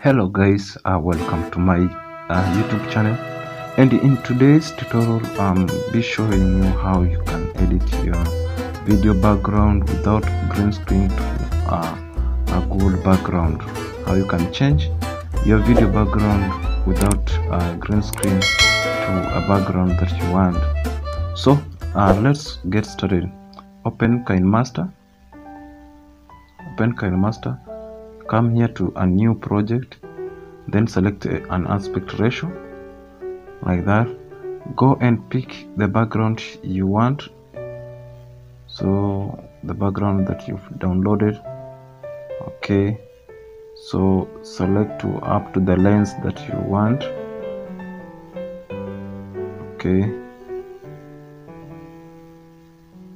Hello guys, welcome to my YouTube channel, and in today's tutorial I'll be showing you how you can edit your video background without green screen to a good background. How you can change your video background without a green screen to a background that you want. So let's get started. Open Kinemaster. Come here to a new project, then select an aspect ratio like that. Go and pick the background you want. So the background that you've downloaded, okay, so select to up to the lens that you want. Okay,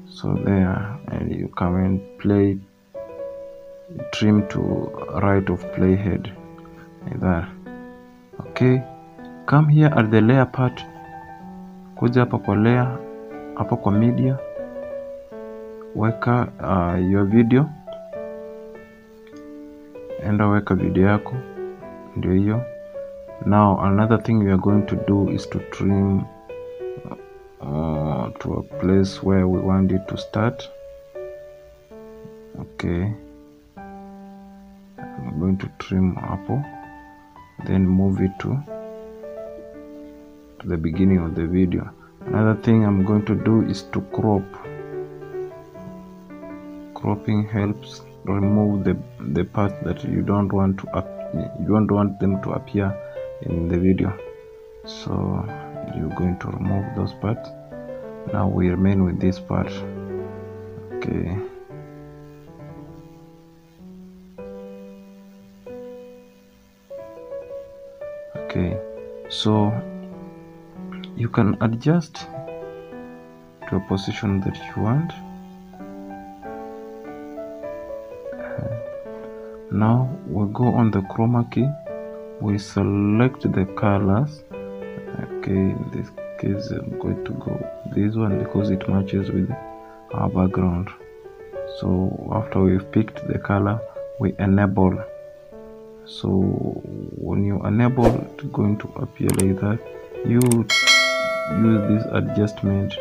so there, and you come and play trim to right of playhead like that. Okay, come here at the layer part, kuja hapa kwa layer, hapa kwa media, weka your video, enda weka video yako, ndio hiyo. Now another thing we are going to do is to trim to a place where we want it to start. Okay, I'm going to trim apple, then move it to the beginning of the video. Another thing I'm going to do is to crop. Cropping helps remove the part that you don't want to them to appear in the video. So you're going to remove those parts. Now we remain with this part. Okay, so you can adjust to a position that you want. Now we'll go on the Chroma Key, we select the colors. Okay, in this case I'm going to go this one because it matches with our background. So after we've picked the color, we enable. So when you enable it's going to appear like that. You use this adjustment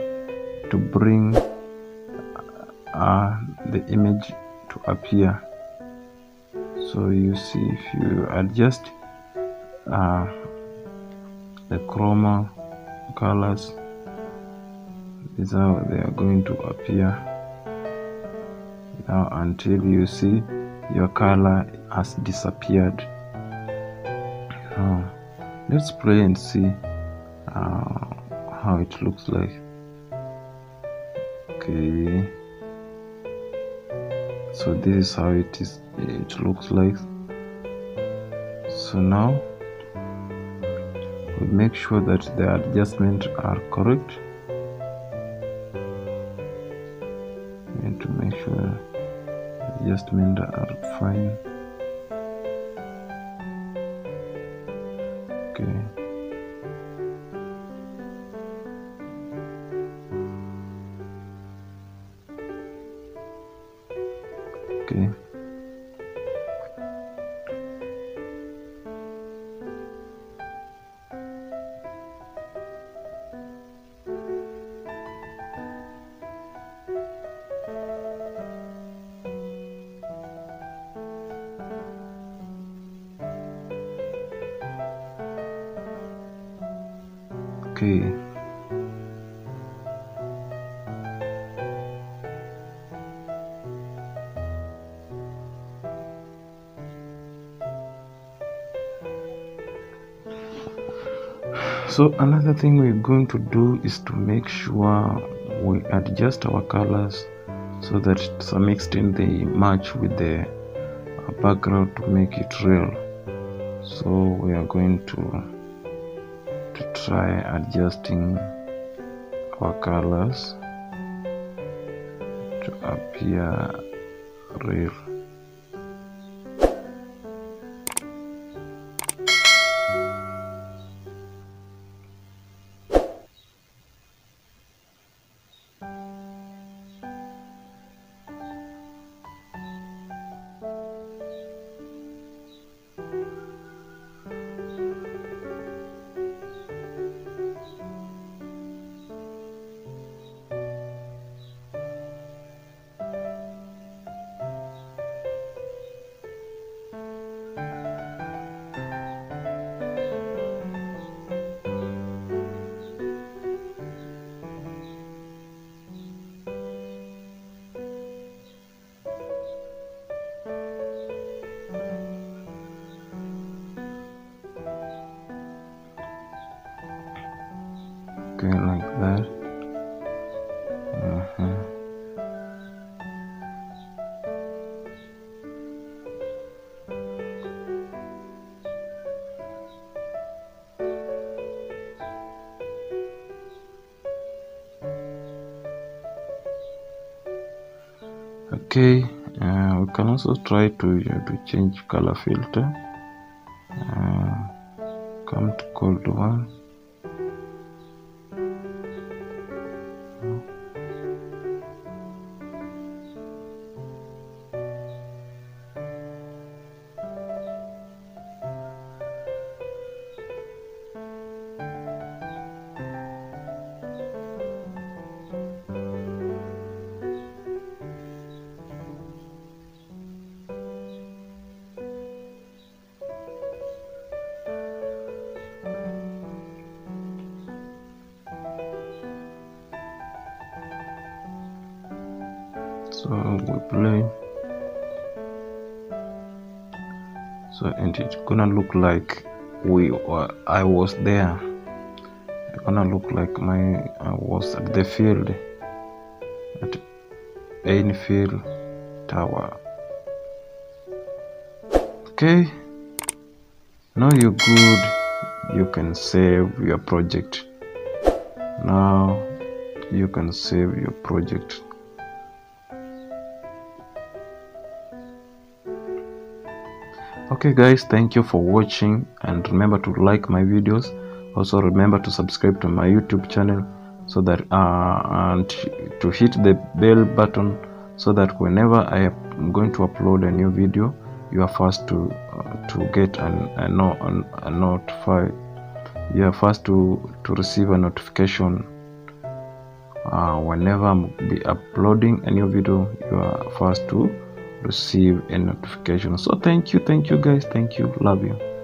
to bring the image to appear. So you see, if you adjust the chroma colors, these are how they are going to appear now, until you see your color has disappeared. Now let's play and see how it looks like. Okay, so this is how it looks like. So now we make sure that the adjustments are correct, and to make sure adjustments are fine. Okay, okay, okay. So another thing we're going to do is to make sure we adjust our colors so that to some extent they match with the background to make it real. So we are going to try adjusting our colors to appear real. go like that. Okay, we can also try to change color filter. Come to cold one. So we play, and it's gonna look like I was there. It's gonna look like I was at the field, at Enfield Tower. Okay, now you're good. You can save your project. Now you can save your project. Okay guys, thank you for watching, and remember to like my videos. Also remember to subscribe to my YouTube channel, so that and to hit the bell button, so that whenever I am going to upload a new video, you are first to get a notify. You are first to receive a notification whenever I'm be uploading a new video. You are first to receive a notification. So thank you guys, thank you, love you.